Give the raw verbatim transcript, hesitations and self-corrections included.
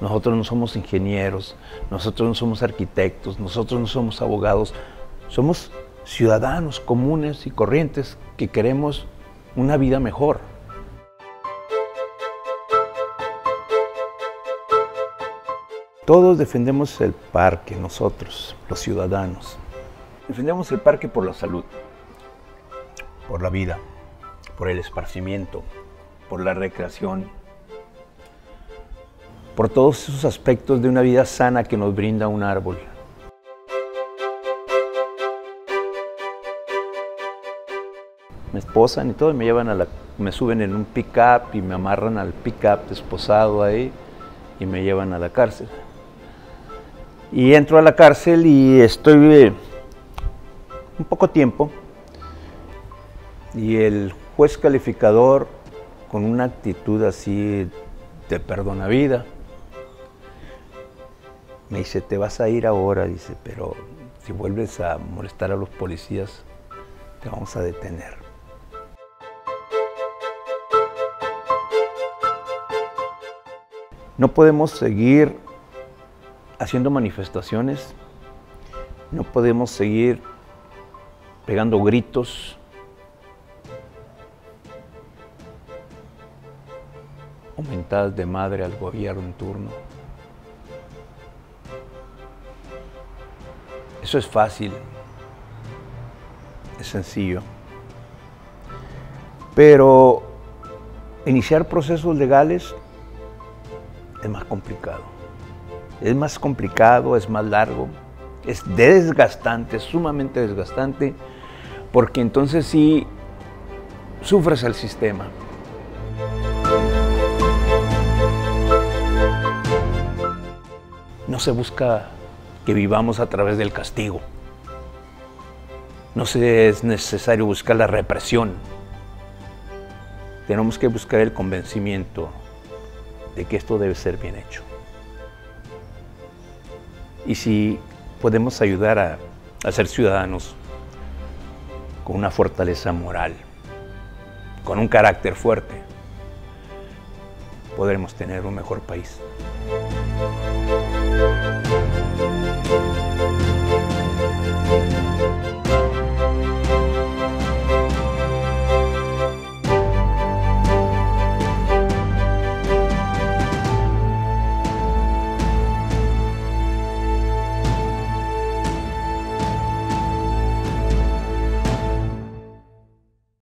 Nosotros no somos ingenieros, nosotros no somos arquitectos, nosotros no somos abogados, somos ciudadanos comunes y corrientes que queremos una vida mejor. Todos defendemos el parque, nosotros, los ciudadanos. Defendemos el parque por la salud, por la vida, por el esparcimiento, por la recreación, por todos esos aspectos de una vida sana que nos brinda un árbol. Me esposan y todo, y me llevan a la, me suben en un pick-up y me amarran al pick-up desposado ahí y me llevan a la cárcel. Y entro a la cárcel y estoy un poco tiempo y el juez calificador, con una actitud así de perdonavida, me dice, te vas a ir ahora, dice, pero si vuelves a molestar a los policías, te vamos a detener. No podemos seguir haciendo manifestaciones, no podemos seguir pegando gritos. Mentadas de madre al gobierno en turno. Eso es fácil, es sencillo. Pero iniciar procesos legales es más complicado. Es más complicado, es más largo, es desgastante, sumamente desgastante, porque entonces sí sufres al sistema. No se busca que vivamos a través del castigo. No se es necesario buscar la represión. Tenemos que buscar el convencimiento de que esto debe ser bien hecho. Y si podemos ayudar a, a ser ciudadanos con una fortaleza moral, con un carácter fuerte, podremos tener un mejor país.